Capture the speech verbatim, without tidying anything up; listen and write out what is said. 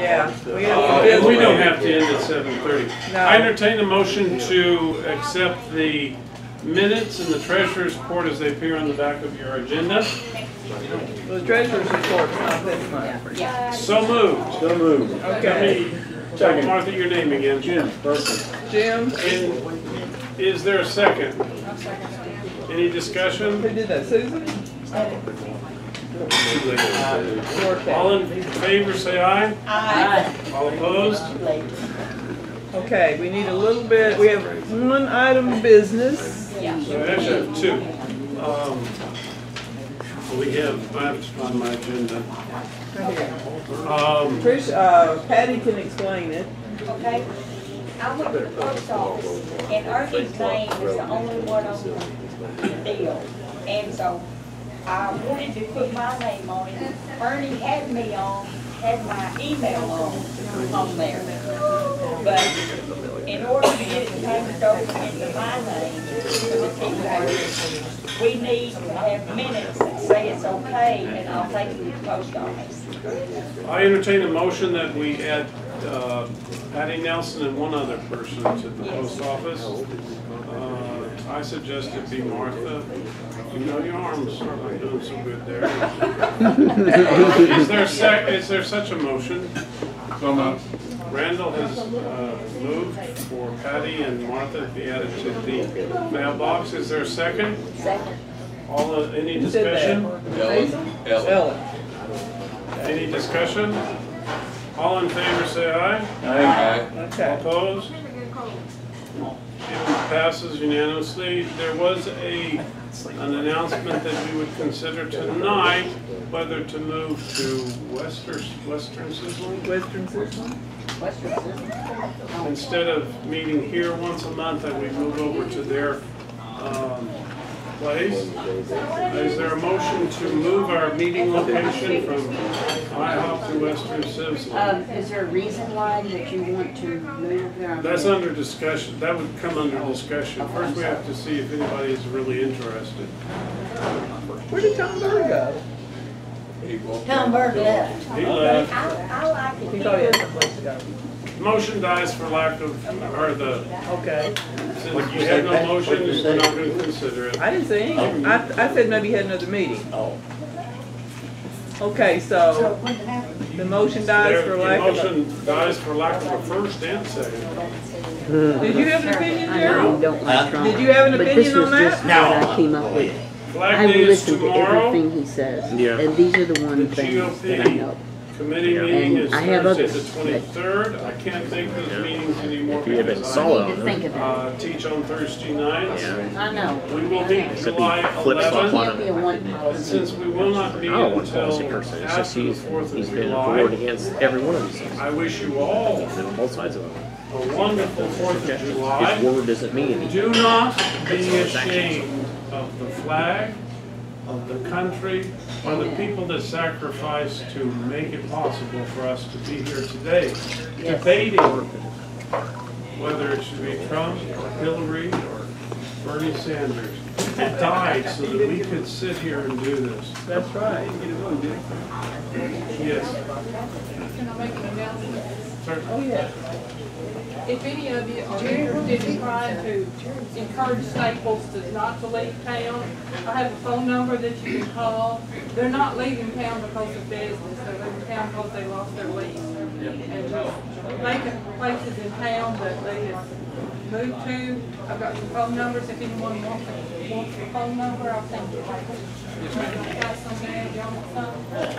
Yeah. We, uh, we don't have to end at seven thirty. No. I entertain a motion to accept the minutes and the treasurer's report as they appear on the back of your agenda. The treasurer's report, not this one. Yeah. So moved. So moved. Okay. Tell me, Martha, your name again. Jim. Perfect. Jim. And is there a second? Any discussion? Who did that, Susan? Uh, All in favor, say aye. Aye. All opposed? Okay, we need a little bit. We have one item of business. Yeah. So actually, two. Um, we have. I have to find my agenda. Um, Trish, uh, Patty can explain it. Okay. I went to the clerk's office, and Ernie's name was the only one on the deal, and so I wanted to put my name on it. Ernie had me on, had my email on, on there, but in order to get it changed over into my name, the we need to have minutes that say it's okay, and I'll take it to the post office. I entertain a motion that we add Uh, Patty Nelson and one other person to the post office. Uh, I suggest it be Martha. You know your arms are not doing so good there. is, there sec is there such a motion? So moved. Randall has uh, moved for Patty and Martha to be added to the mailbox. Is there a second? Second. All uh, any discussion? Ellen. Ellen. Any discussion? All in favor, say aye. Aye. Aye. Okay. Opposed? It passes unanimously. There was a an announcement that we would consider tonight whether to move to Western Western Sizzling. Western Sizzling. Western Sizzling. Instead of meeting here once a month, that we move over to their um, place. Is there a motion to move our meeting location from I HOP to Western Sizzling? Um, is there a reason why that you want to move there? That's under discussion. That would come under discussion. First, we have to see if anybody is really interested. Where did Tom Burr go? Tom Burr left. He left. I, I like it. He thought he had someplace to go. Motion dies for lack of, or the, okay. Since what you had no motion, you're not going to consider it. I didn't say anything. I, I said maybe you had another meeting. Oh. Okay, so the motion dies there, for lack of. The motion dies for lack of a first and second. Mm. Did you have an opinion, Gerald? Did you have an but opinion on that? No. I came up with. Flag Day is tomorrow. I will listen to everything he says. Yeah. And these are the one the things that I know. Committee meeting is Thursday the twenty-third. I can't make those yeah. meetings anymore because I need to think of uh, teach on Thursday nights. Yeah. I know. We will meet July eleventh. Since we will not meet until after the fourth of July, against every one of these things. I wish you all on both sides of them. A wonderful fourth of July. His word doesn't mean anything. Do not be ashamed of the flag, of the country, or the people that sacrificed to make it possible for us to be here today, yes. debating whether it should be Trump or Hillary or Bernie Sanders, who died so that we could sit here and do this. That's right. Yes. Can I make an announcement? Sir? Oh, yeah. If any of you are interested in trying to encourage Staples to not to leave town, I have a phone number that you can call. They're not leaving town because of business. They're leaving town because they lost their lease. And just making places in town that they have moved to. I've got some phone numbers. If anyone wants the phone number, I'll send you. I've got some there. Y'all want some?